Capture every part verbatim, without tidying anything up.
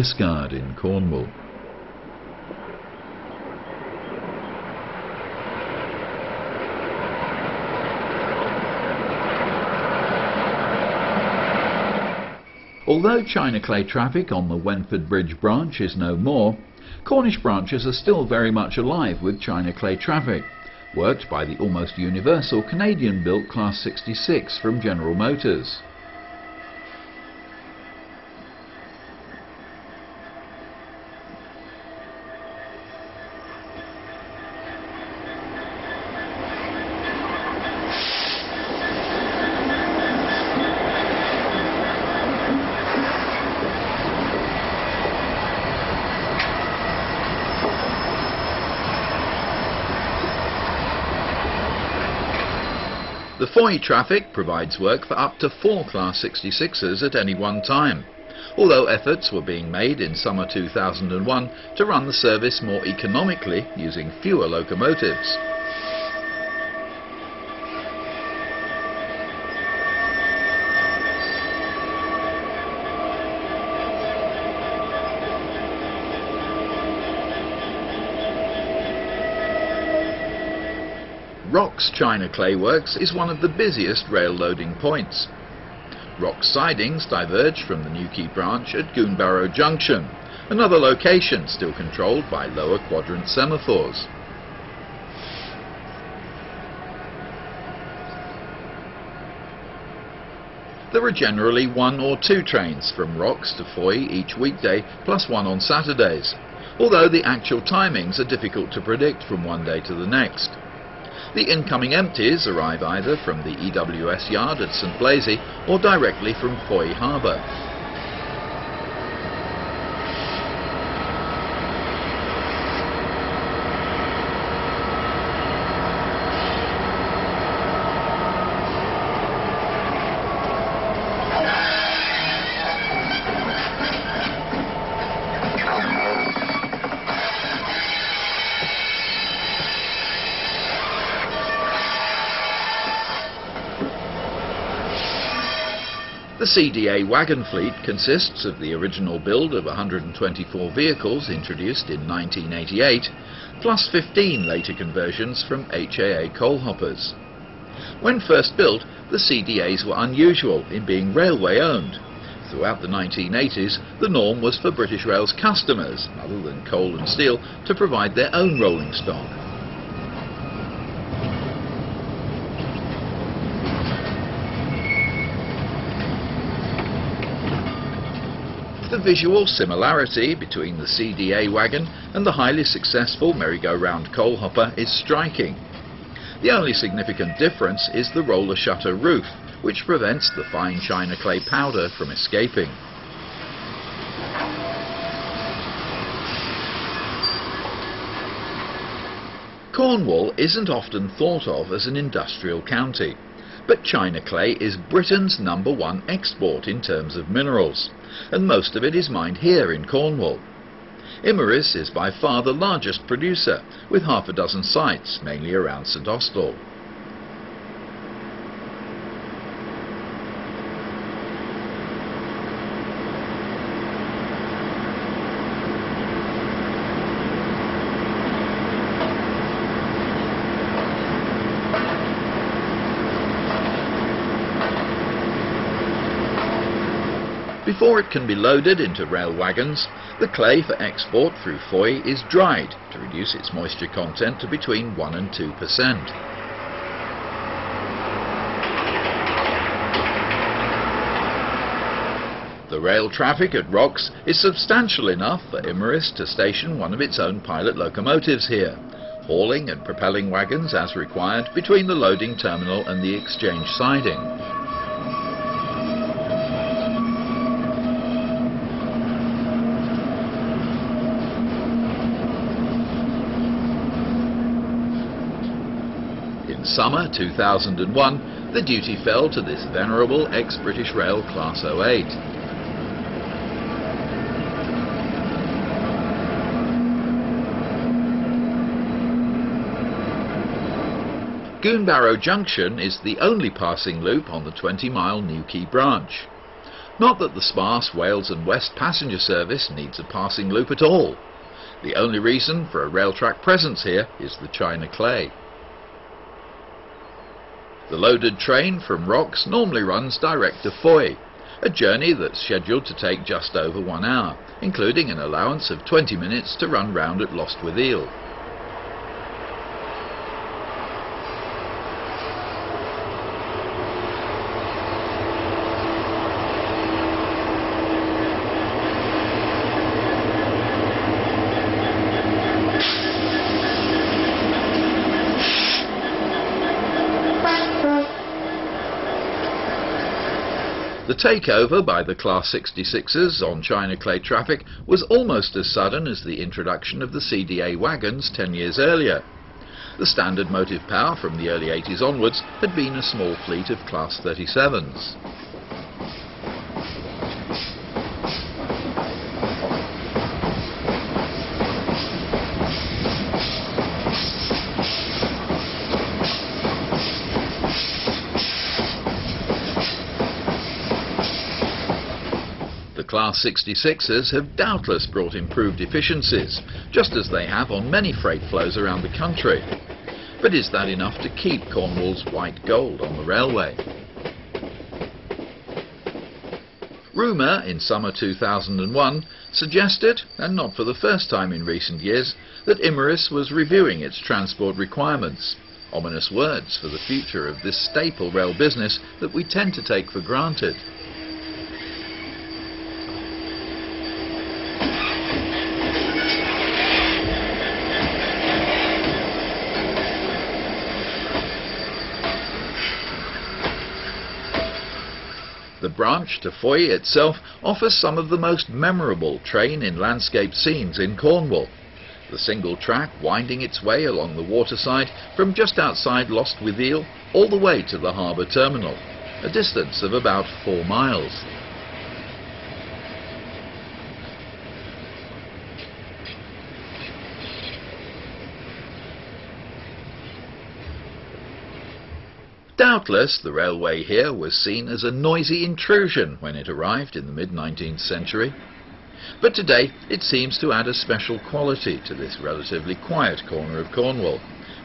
discard in Cornwall. Although China clay traffic on the Wenford Bridge branch is no more, Cornish branches are still very much alive with China clay traffic, worked by the almost universal Canadian-built Class sixty-six from General Motors. The Fowey traffic provides work for up to four Class sixty-sixes at any one time, although efforts were being made in summer two thousand one to run the service more economically using fewer locomotives. Rocks China Clay Works is one of the busiest rail loading points. Rocks sidings diverge from the Newquay branch at Goonbarrow Junction, another location still controlled by lower quadrant semaphores. There are generally one or two trains from Rocks to Fowey each weekday, plus one on Saturdays, although the actual timings are difficult to predict from one day to the next. The incoming empties arrive either from the E W S yard at Saint Blazey or directly from Fowey Harbour. The C D A wagon fleet consists of the original build of one hundred twenty-four vehicles introduced in nineteen eighty-eight, plus fifteen later conversions from H A A coal hoppers. When first built, the C D As were unusual in being railway owned. Throughout the nineteen eighties, the norm was for British Rail's customers, other than coal and steel, to provide their own rolling stock. The visual similarity between the C D A wagon and the highly successful merry-go-round coal hopper is striking. The only significant difference is the roller shutter roof, which prevents the fine china clay powder from escaping. Cornwall isn't often thought of as an industrial county, but china clay is Britain's number one export in terms of minerals, and most of it is mined here in Cornwall. Imerys is by far the largest producer, with half a dozen sites, mainly around St Austell. Before it can be loaded into rail wagons, the clay for export through Fowey is dried to reduce its moisture content to between one and two percent. The rail traffic at Rocks is substantial enough for Imerys to station one of its own pilot locomotives here, hauling and propelling wagons as required between the loading terminal and the exchange siding. In summer two thousand one, the duty fell to this venerable ex-British Rail Class oh eight. Goonbarrow Junction is the only passing loop on the twenty-mile Newquay branch. Not that the sparse Wales and West passenger service needs a passing loop at all. The only reason for a rail track presence here is the China Clay. The loaded train from Rocks normally runs direct to Fowey, a journey that's scheduled to take just over one hour, including an allowance of twenty minutes to run round at Lostwithiel. The takeover by the Class sixty-sixes on China Clay traffic was almost as sudden as the introduction of the C D A wagons ten years earlier. The standard motive power from the early eighties onwards had been a small fleet of Class thirty-sevens. Class sixty-sixes have doubtless brought improved efficiencies, just as they have on many freight flows around the country. But is that enough to keep Cornwall's white gold on the railway? Rumour in summer two thousand and one suggested, and not for the first time in recent years, that Imerys was reviewing its transport requirements. Ominous words for the future of this staple rail business that we tend to take for granted. The branch to Fowey itself offers some of the most memorable train in landscape scenes in Cornwall. The single track winding its way along the waterside from just outside Lostwithiel all the way to the harbour terminal, a distance of about four miles. Doubtless, the railway here was seen as a noisy intrusion when it arrived in the mid nineteenth century. But today, it seems to add a special quality to this relatively quiet corner of Cornwall,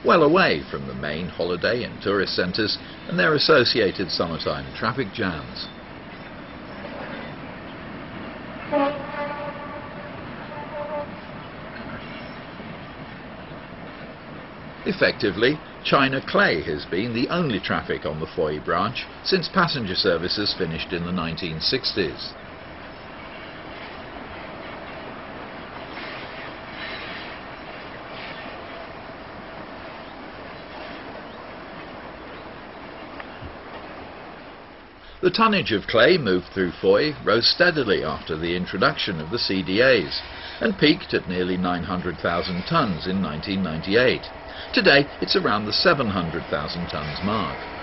well away from the main holiday and tourist centres and their associated summertime traffic jams. Effectively, China Clay has been the only traffic on the Fowey branch since passenger services finished in the nineteen sixties. The tonnage of clay moved through Fowey rose steadily after the introduction of the C D As and peaked at nearly nine hundred thousand tonnes in nineteen ninety-eight. Today, it's around the seven hundred thousand tonnes mark.